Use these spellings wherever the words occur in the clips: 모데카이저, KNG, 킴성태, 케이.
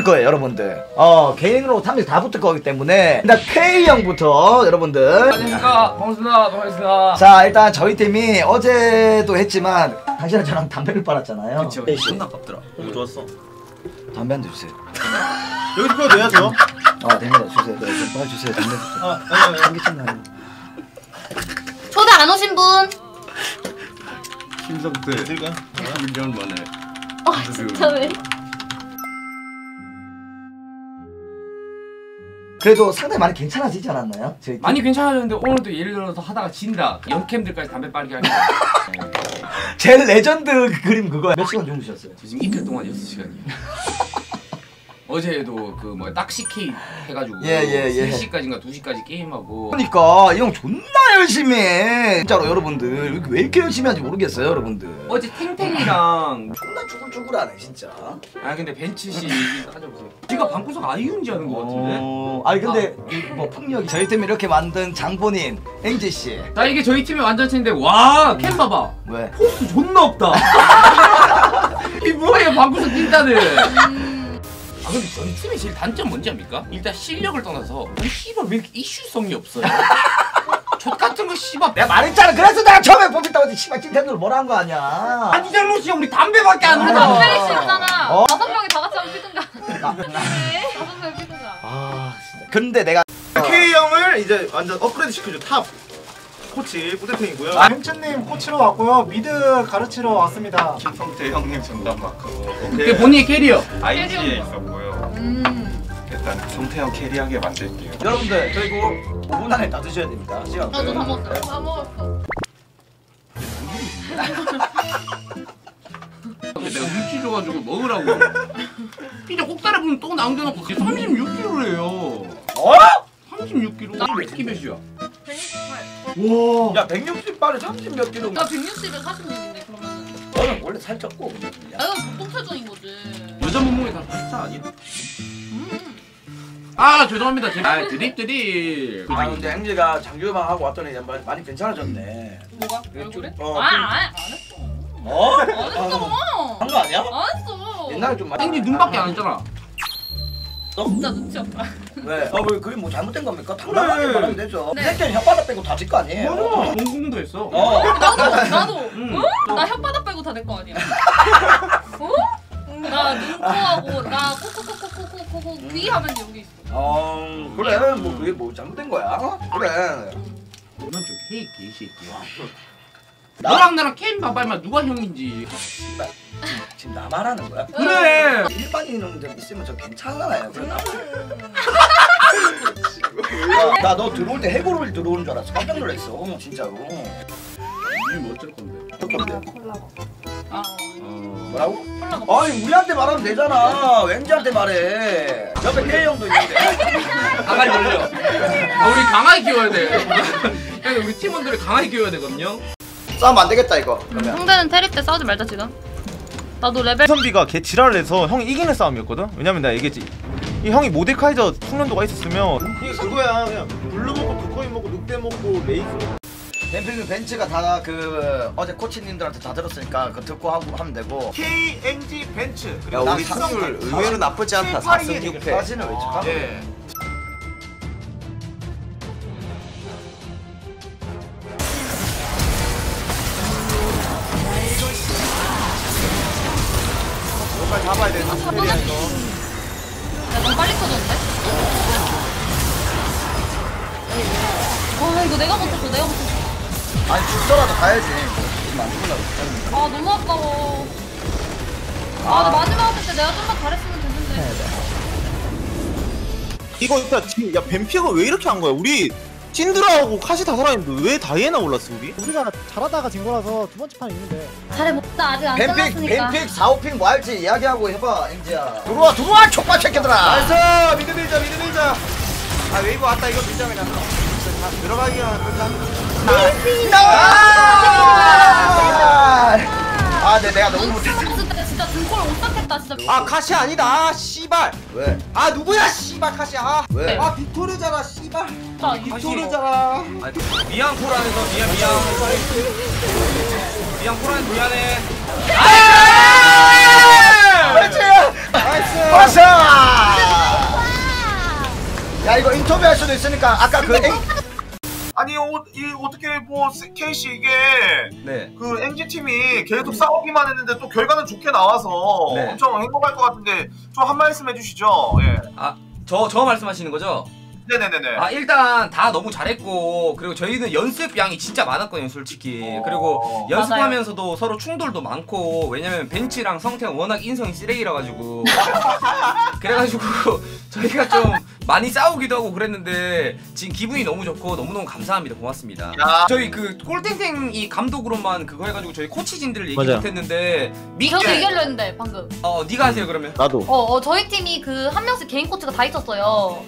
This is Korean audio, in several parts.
붙을 거예요, 여러분들. 개인으로 탐지 다 붙을 거기 때문에 일단 K 형부터 여러분들. 안녕하십니까, 반갑습니다. 자, 일단 저희 팀이 어제도 했지만 당신은 저랑 담배를 빨았잖아요. 그쵸, 존나 깝더라. 너무 좋았어. 담배 한 대 주세요. 여기서 펴도 돼야죠. 아, 됩니다. 주세요. 빨리 주세요. 담배 주세요. 아, 아니요. 초대 안 오신 분? 킴성태. 어딜까? 1년 만에. 진짜 왜? 그래도 상당히 많이 괜찮아지지 않았나요? 많이 괜찮아졌는데 오늘도 예를 들어서 하다가 진다. 연캠들까지 담배 빠르게 하니까. 제일 레전드 그림 그거야. 몇 시간 정도 주셨어요? 지금 이틀 동안 6시간이에요. 어제도 그 뭐 딱시 케이 해가지고 3시까지인가 2시까지 게임하고. 그러니까 이 형 존나 열심히 해. 진짜로 여러분들 왜 이렇게 열심히 하는지 모르겠어요 여러분들. 어제 탱탱이랑 존나 쭈글쭈글하네 진짜. 아 근데 벤츠씨 따져보세요. 지가 방구석 아이유인지 아는 것 같은데? 아니 근데 뭐 폭력이 저희 팀이 이렇게 만든 장본인 앵지씨. 자 이게 저희 팀의 완전체인데 와 캠 봐봐. 왜? 포스 존나 없다. 이 뭐예요 방구석 낀다는. 근데 저희 팀의 제일 단점 뭔지 압니까? 일단 실력을 떠나서 씨발 왜 이렇게 이슈성이 없어요? 족 같은 거 씨발 내가 말했잖아. 그래서 내가 처음에 뽑혔다고 했지 씨발 찐텐으로 뭐라 한 거 아니야. 아니 잘못 씨야 우리 담배밖에 안 우리 담배를 씌웠잖아. 5명이 다 같이 한번 피든가. 네 5명이 피든가. 아 진짜. 근데 내가 K 형을 이제 완전 업그레이드 시켜줘. 탑 코치 뿌대탱이고요. 햄츠님 코치로 왔고요. 미드 가르치러 왔습니다. 킴성태 형님 전담 맡고. 그게 본인의 캐리어. IG에 있었고요. 일단 성태 형 캐리하게 만들게요. 여러분들 저 이거 5분 안에 다 드셔야 됩니다. 시간. 나도 다 먹었어. 다 먹었어. 내가 6kg 줘가지고 먹으라고. 피자 꼭다리 부분 또 남겨놓고 36kg래요. 어? 36kg. 몇 키 몇이야? 168. 와. 야 168에 30 몇 킬로. 나 160에 46인데 그러면. 너는 원래 살 쪘고. 내가 보통체중인 거지. 여자 몸무게 다 84 아니야? 아 죄송합니다. 아 드립. 아 근데 행지가 장기유방 하고 왔더니 많이 괜찮아졌네. 뭐가? 얼굴에? 안 했어. 안 했어. 한 거 아니야? 안 했어. 옛날에 좀 많이. 행지 눈밖에 안 했잖아. 진짜 눈치 없다. 왜? 왜 그게 뭐 잘못된 겁니까? 탕락하게 말하면 되죠. 네. 새끼는 혓바닥 빼고 다 제 거 아니에요? 맞아. 공공도 했어. 나도. 어? 나 혓바닥 빼고 다 내 거 아니야. 어? 나 눈코하고 나 코코코코코코코 귀 하면 여기 있어. 그래. 뭐 그게 뭐 잘못된 거야? 그래. 너는 좀 케이 개새끼야. 너랑 나랑 케인 반발만 누가 형인지. 지금 나 말하는 거야? 그래! 일반인들 있으면 저 괜찮아요. 나 너 들어올 때 해골을 들어오는 줄 알았어. 깜짝 놀랐어. 진짜로. 이게 뭐 어쩔 건데? 콜라보. 뭐라고? 콜라보. 아니 우리한테 말하면 되잖아. 왠지한테 말해. 옆에 케이 형도 있는데. 강하게 올려. 우리 강하게 키워야 돼. 우리 팀원들을 강하게 키워야 되거든요. 싸우면 안 되겠다 이거. 그러면. 상대는 테리 때 싸우지 말자 지금. 나도 레벨. 선비가 개 지랄을 해서 형이 이기는 싸움이었거든. 왜냐면 나 얘기했지. 이 형이 모데카이저 숙련도가 있었으면 이게 그거야 그냥 블루 먹고 두꺼인 먹고 늑대 먹고 레이스. 램필 벤츠가 다 그 어제 코치님들한테 다 들었으니까 그 듣고 하고 하면 되고. KNG 벤츠. 야 우리 승률 의외로 나쁘지 않다. 4승 6패. 사진을 외쳐가. 예. 빨리 잡아야 돼. 야, 너무 빨리 터졌는데? 와, 이거 내가 못 쳤어. 아니, 죽더라도 가야지. 지금 안 죽으려고. 아, 너무 아까워. 아, 마지막 왔을 때 내가 좀만 잘했으면 됐는데. 이거 일단 지금, 야, 뱀피가 왜 이렇게 한 거야? 우리 찐드라하고 카시 다 살아있는데 왜 다이애나 올랐어, 우리? 우리가 잘하다가 진 거라서 두 번째 판이 있는데. 잘해 먹자. 아직 안 끝났으니까. 뱀픽 4호핑 뭐 할지 이야기하고 해봐 앵지야. 들어와 족발 새끼들아. 나이스 미드 밀자 아 웨이브 왔다. 이거 밀자 그냥 다 들어가기가 나이스. 아 내가 너무 못했어 진짜. 등골 오싹했다 진짜. 아 카시 아니다. 아 씨발 왜? 아 누구야 씨발 카시야. 왜? 아 빅토르잖아 씨발. 아 빅토르잖아. 미안 코란에서 미안 코란에서 미안해. 아이스! 아이스! 수도 있으니까 아까 그 아니 어떻게 뭐 케이씨 이게 네. 그 NG팀이 계속 싸우기만 했는데 또 결과는 좋게 나와서 네. 엄청 행복할 것 같은데 좀 한 말씀 해주시죠. 예. 아 저 말씀하시는 거죠? 네네네네. 아 일단 다 너무 잘했고 그리고 저희는 연습 양이 진짜 많았거든요 솔직히. 그리고 연습하면서도 맞아요. 서로 충돌도 많고 왜냐면 벤치랑 성태가 워낙 인성이 쓰레기라 가지고 그래가지고 저희가 좀 많이 싸우기도 하고 그랬는데 지금 기분이 너무 좋고 너무너무 감사합니다. 고맙습니다. 야. 저희 그 꼴땡땡이 감독으로만 그거 해가지고 저희 코치진들 얘기 못했는데 저도 얘기하려 했는데 방금 네가 하세요 그러면. 나도 저희 팀이 그 한 명씩 개인 코치가 다 있었어요.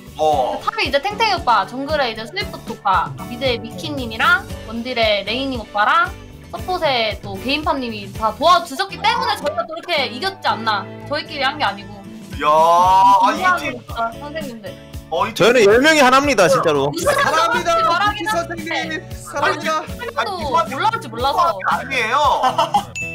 탑에 이제 탱탱이 오빠, 정글에 이제 스위프트 오빠, 미드에 미키님이랑 원딜에 레이님 오빠랑 서폿에 또 개인팜님이 다 도와주셨기 때문에 저희가 또 이렇게 이겼지 않나. 저희끼리 한 게 아니고. 이야, 아, 이 팀. 선생님들. 저희는 10명이 하나입니다, 진짜로. 사랑합니다, 미키 선생님. 사랑합니다. 아니, 몰라서. 아니에요.